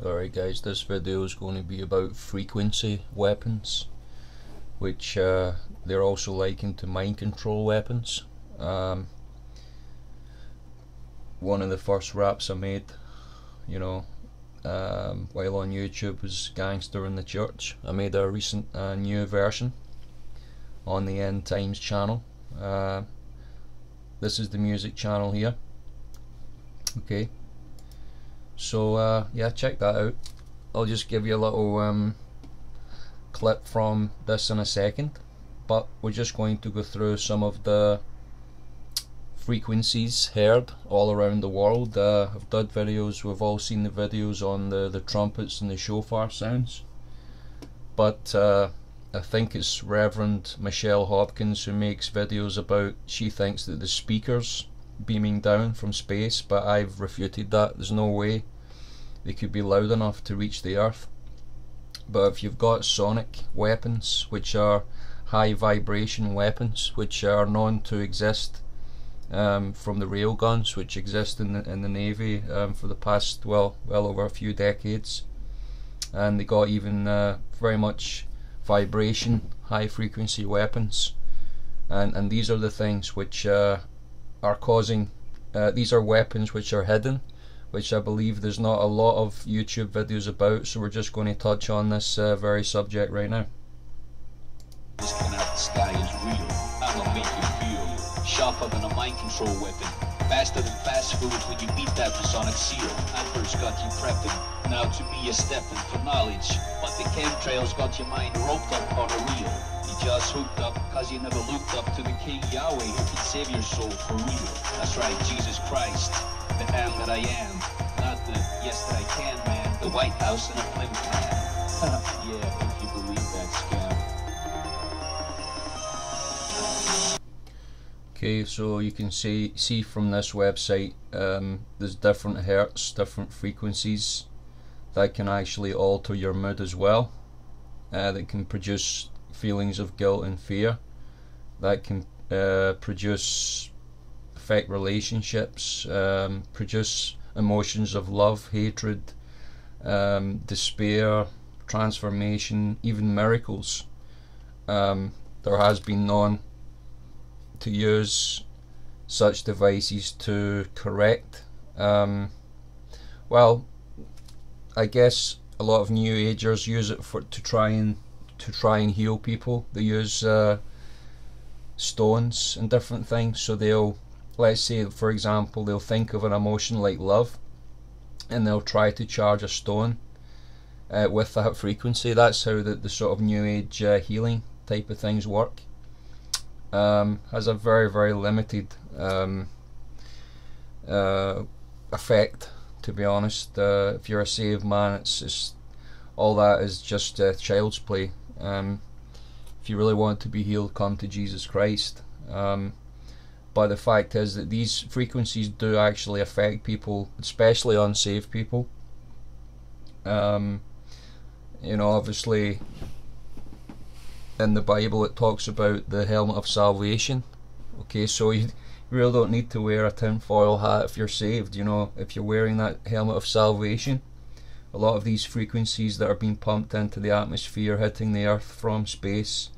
Alright guys, this video is going to be about frequency weapons, which they're also likened to mind control weapons. One of the first raps I made, you know, while on YouTube was Gangster in the Church. I made a recent new version on the End Times channel. This is the music channel here. Okay, so yeah, check that out. I'll just give you a little clip from this in a second, but we're just going to go through some of the frequencies heard all around the world. I've done videos, we've all seen the videos on the trumpets and the shofar sounds, but I think it's Reverend Michelle Hopkins who makes videos about, she thinks that the speakers beaming down from space, but I've refuted that. There's no way they could be loud enough to reach the earth. But if you've got sonic weapons, which are high vibration weapons, which are known to exist from the railguns, which exist in the Navy for the past well over a few decades, and they got even very much vibration, high frequency weapons, and these are the things which are causing, these are weapons which are hidden, which I believe there's not a lot of YouTube videos about, so we're just going to touch on this very subject right now. This connected sky is real. I will make you feel sharper than a mind control weapon, faster than fast food when you beat that sonic seal. I first got you prepping, now to me you're stepping for knowledge, but the chemtrails got your mind roped up on a reel. Just hooked up, cause you never looked up to the King Yahweh who can save your soul for real. That's right, Jesus Christ, the man that I am, not the yes that I can man, the White House and a flim plan. Yeah, if you believe that scam. Okay, so you can see from this website, there's different hertz, different frequencies that can actually alter your mood as well, that can produce feelings of guilt and fear, that can affect relationships, produce emotions of love, hatred, despair, transformation, even miracles. There has been known to use such devices to correct, well, I guess a lot of New Agers use it to try and heal people. They use stones and different things. So they'll, let's say for example, they'll think of an emotion like love, and they'll try to charge a stone with that frequency. That's how the sort of New Age healing type of things work. Has a very, very limited effect, to be honest. If you're a saved man, it's all that is just child's play. If you really want to be healed, come to Jesus Christ. But the fact is that these frequencies do actually affect people, especially unsaved people. You know, obviously in the Bible it talks about the helmet of salvation. Okay, so you really don't need to wear a tinfoil hat if you're saved. You know, if you're wearing that helmet of salvation, a lot of these frequencies that are being pumped into the atmosphere, hitting the earth from space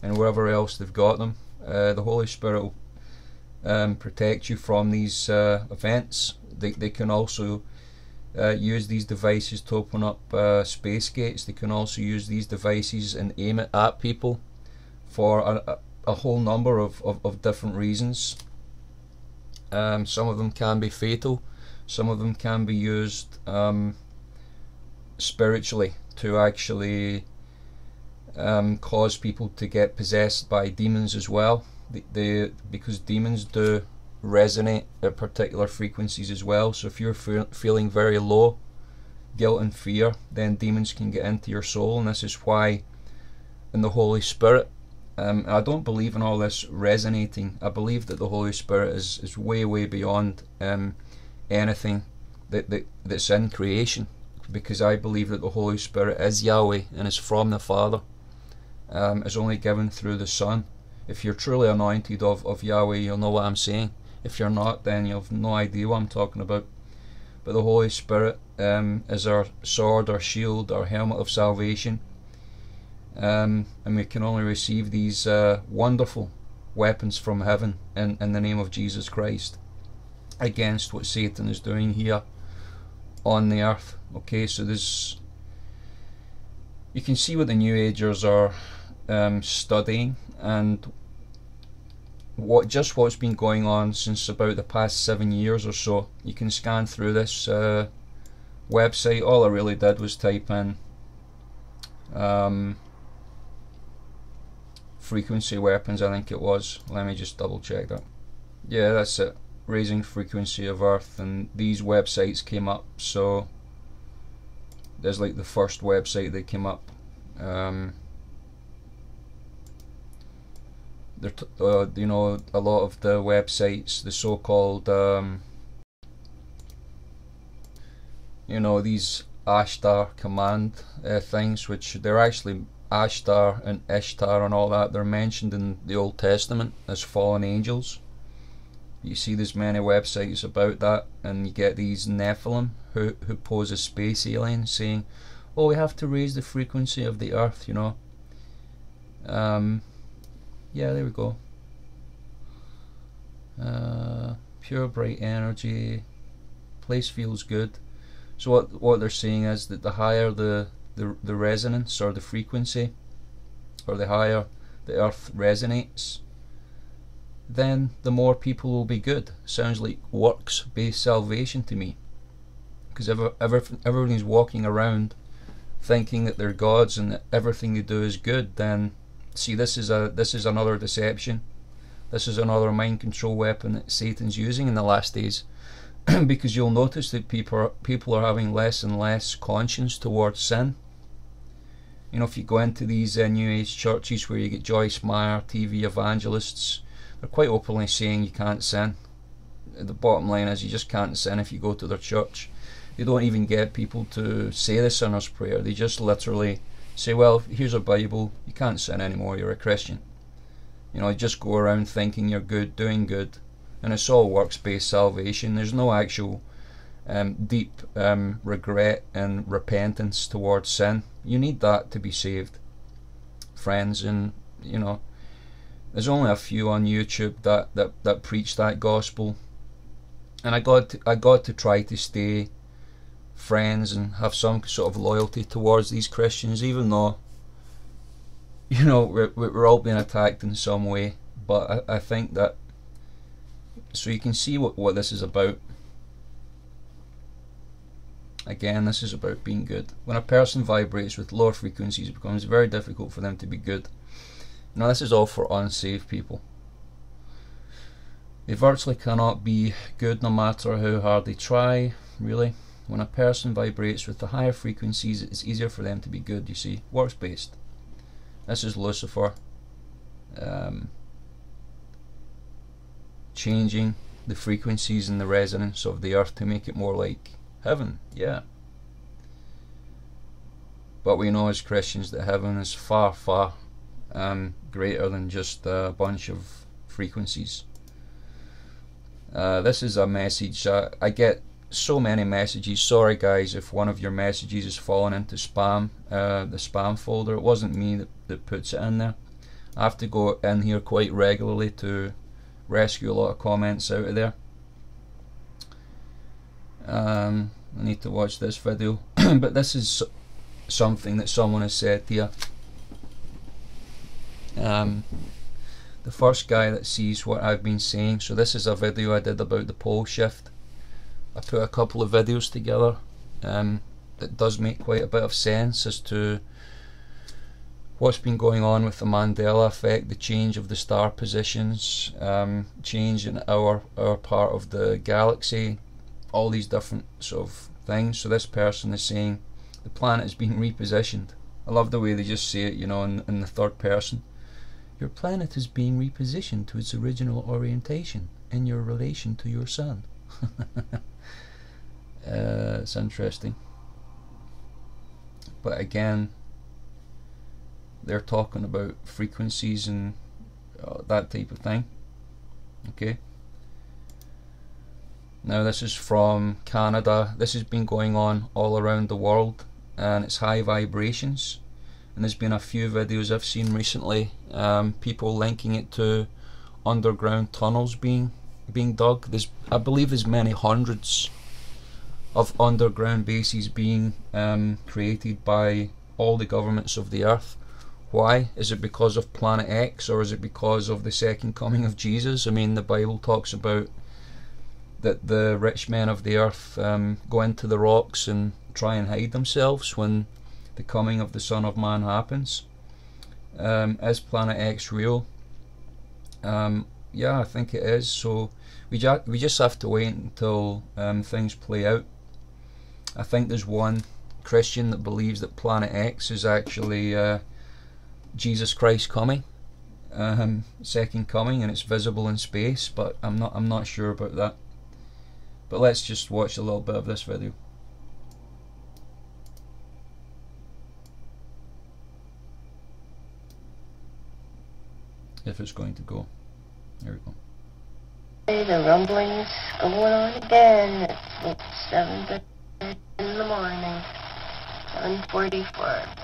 and wherever else they've got them, the Holy Spirit will protect you from these events. They can also use these devices to open up space gates. They can also use these devices and aim it at people for a whole number of different reasons. Some of them can be fatal, some of them can be used spiritually to actually cause people to get possessed by demons as well, because demons do resonate at particular frequencies as well. So if you're feeling very low, guilt and fear, then demons can get into your soul, and this is why in the Holy Spirit, I don't believe in all this resonating. I believe that the Holy Spirit is way beyond anything that's in creation, because I believe that the Holy Spirit is Yahweh and is from the Father. It's only given through the Son. If you're truly anointed of Yahweh, you'll know what I'm saying. If you're not, then you have no idea what I'm talking about. but the Holy Spirit is our sword, our shield, our helmet of salvation. And we can only receive these wonderful weapons from heaven in the name of Jesus Christ against what Satan is doing here on the earth. Okay, so this, you can see what the New Agers are studying, and what's been going on since about the past 7 years or so. You can scan through this website. All I really did was type in frequency weapons, I think it was. Let me just double check that. Yeah, that's it. Raising frequency of Earth, and these websites came up. So there's like the first website that came up. You know, a lot of the websites, the so-called, you know, these Ashtar command things, which they're actually Ashtar and Ishtar and all that, they're mentioned in the Old Testament as fallen angels. You see there's many websites about that, and you get these Nephilim who pose as space aliens saying, oh, we have to raise the frequency of the earth, you know. Yeah, there we go. Pure bright energy, place feels good. So what they're saying is that the higher the resonance or the frequency, or the higher the earth resonates, then the more people will be good. Sounds like works-based salvation to me, because everybody's walking around thinking that they're gods and that everything they do is good. Then see, this is another deception. This is another mind control weapon that Satan's using in the last days, because you'll notice that people are having less and less conscience towards sin. You know, if you go into these New Age churches where you get Joyce Meyer, TV evangelists, they're quite openly saying you can't sin. The bottom line is you just can't sin if you go to their church. They don't even get people to say the sinner's prayer. They just literally say, well, here's a Bible, you can't sin anymore, you're a Christian. You know, you just go around thinking you're good, doing good, and it's all works-based salvation. There's no actual deep regret and repentance towards sin. You need that to be saved, friends. And you know, there's only a few on YouTube that preach that gospel, and I got to try to stay friends and have some sort of loyalty towards these Christians, even though, you know, we're all being attacked in some way. But I think that, so you can see what this is about. Again, this is about being good. When a person vibrates with lower frequencies, it becomes very difficult for them to be good. Now, this is all for unsaved people. They virtually cannot be good no matter how hard they try, really. When a person vibrates with the higher frequencies, it's easier for them to be good, you see. Works based. This is Lucifer changing the frequencies and the resonance of the earth to make it more like heaven, yeah. But we know as Christians that heaven is far, far greater than just a bunch of frequencies. This is a message. I get so many messages. Sorry guys if one of your messages has fallen into spam, the spam folder. It wasn't me that puts it in there. I have to go in here quite regularly to rescue a lot of comments out of there. I need to watch this video. But this is something that someone has said here. The first guy that sees what I've been saying. So this is a video I did about the pole shift. I put a couple of videos together that does make quite a bit of sense as to what's been going on with the Mandela effect, the change of the star positions, change in our part of the galaxy, all these different sort of things. So this person is saying the planet is being repositioned. I love the way they just say it, you know, in the third person. Your planet is being repositioned to its original orientation in your relation to your sun. It's interesting, but again, they're talking about frequencies and that type of thing. Okay, Now this is from Canada. This has been going on all around the world, and it's high vibrations. And there's been a few videos I've seen recently, people linking it to underground tunnels being dug. There's, I believe, there's many hundreds of underground bases being created by all the governments of the earth. Why? Is it because of Planet X, or is it because of the second coming of Jesus? I mean, the Bible talks about that the rich men of the earth go into the rocks and try and hide themselves when the coming of the Son of Man happens. Is Planet X real? Yeah, I think it is. So we just have to wait until things play out. I think there's one Christian that believes that Planet X is actually Jesus Christ coming, second coming, and it's visible in space. But I'm not sure about that. But let's just watch a little bit of this video. If it's going to go. There we go. The rumblings are going on again. It's 7:30 in the morning. 7:44.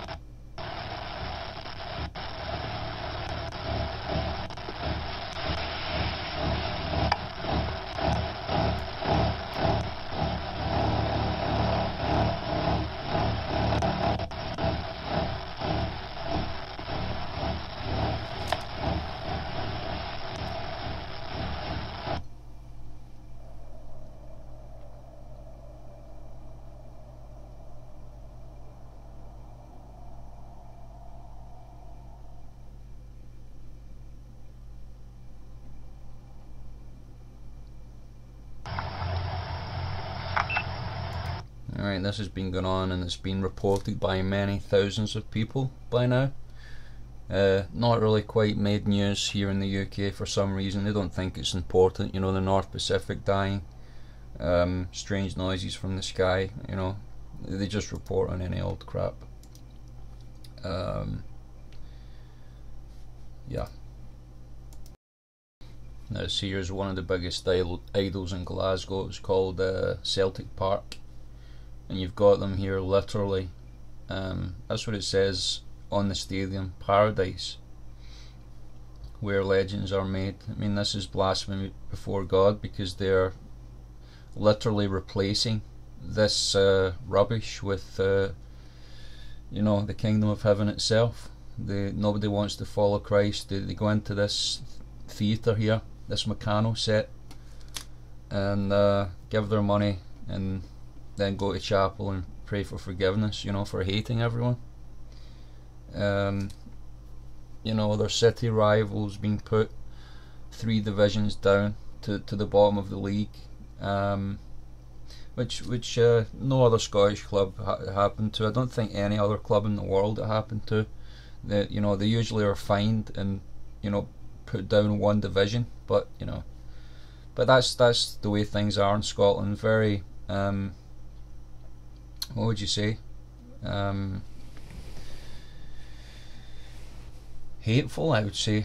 Alright, this has been going on, and it's been reported by many thousands of people by now. Not really quite made news here in the UK for some reason. They don't think it's important, you know, the North Pacific dying, strange noises from the sky, you know, they just report on any old crap. Yeah. Now this here is one of the biggest idols in Glasgow. It's called Celtic Park. And you've got them here literally, that's what it says on the stadium, paradise where legends are made. I mean, this is blasphemy before God, because they're literally replacing this rubbish with you know, the kingdom of heaven itself. Nobody wants to follow Christ. They go into this theatre here, this Meccano set, and give their money, and then go to chapel and pray for forgiveness, you know, for hating everyone. You know, their city rivals being put 3 divisions down to the bottom of the league, which no other Scottish club happened to. I don't think any other club in the world it happened to. That, you know, they usually are fined and, you know, put down 1 division, but you know, but that's the way things are in Scotland. Very what would you say, hateful, I would say.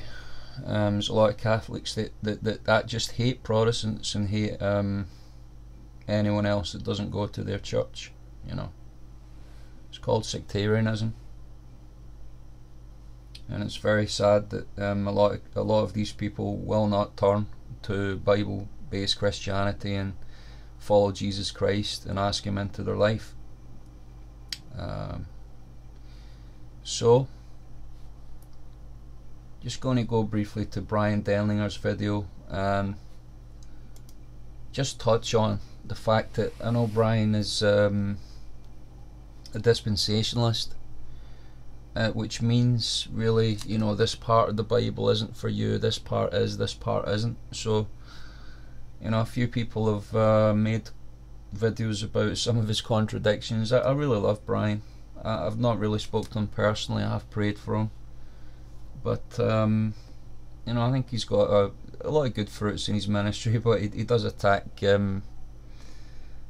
There's a lot of Catholics that just hate Protestants and hate anyone else that doesn't go to their church, you know. It's called sectarianism, and it's very sad that a lot of these people will not turn to Bible-based Christianity and follow Jesus Christ and ask him into their life. So just going to go briefly to Brian Denlinger's video, just touch on the fact that I know Brian is a dispensationalist, which means really, you know, this part of the Bible isn't for you, this part is, this part isn't. So, you know, a few people have made videos about some of his contradictions. I really love Brian. I've not really spoken to him personally. I have prayed for him, but you know, I think he's got a lot of good fruits in his ministry, but he does attack,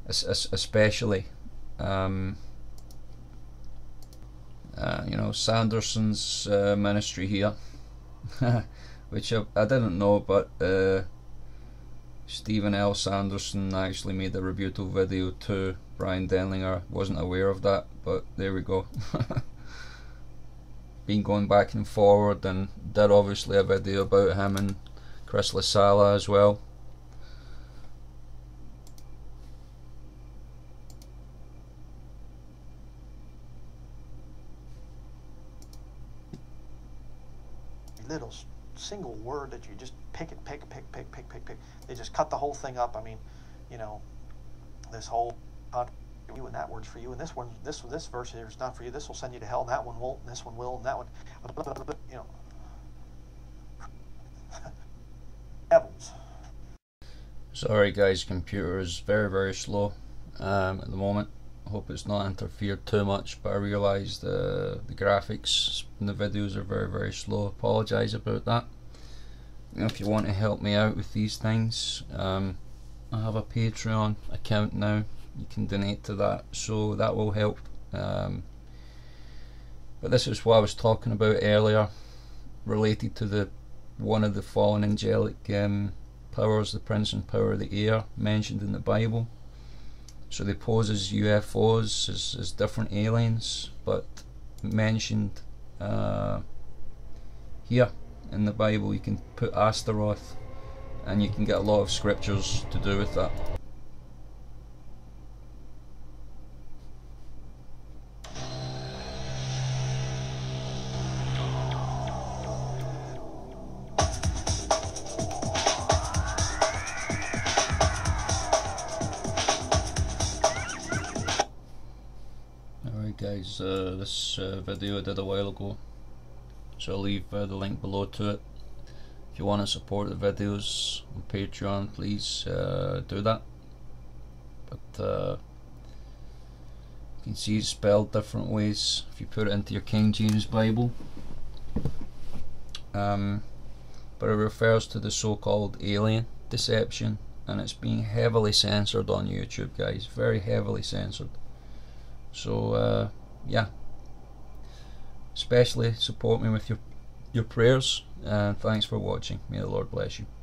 especially you know, Sanderson's ministry here, which I didn't know, but Stephen L. Sanderson actually made a rebuttal video too. Brian Denlinger, wasn't aware of that, but there we go. Been going back and forward, and did obviously a video about him and Chris Lasala as well. Little single word that you just pick. They just cut the whole thing up. I mean, you know, this whole you and that word's for you, and this one, this verse here is not for you. This will send you to hell, and that one won't, and this one will, and that one, you know. Devils. Sorry, guys, computer is very, very slow at the moment. I hope it's not interfered too much, but I realise the graphics and the videos are very, very slow. Apologise about that. You know, if you want to help me out with these things, I have a Patreon account now. You can donate to that, so that will help. But this is what I was talking about earlier, related to the one of the fallen angelic powers, the Prince and Power of the Air, mentioned in the Bible. So they pose as UFOs, as different aliens, but mentioned here in the Bible. You can put Ashtaroth and you can get a lot of scriptures to do with that. Guys, this video I did a while ago, so I'll leave the link below to it. If you want to support the videos on Patreon, please do that. But you can see it's spelled different ways if you put it into your King James Bible, but it refers to the so-called alien deception, and it's being heavily censored on YouTube, guys, very heavily censored. So yeah, especially support me with your prayers, and thanks for watching. May the Lord bless you.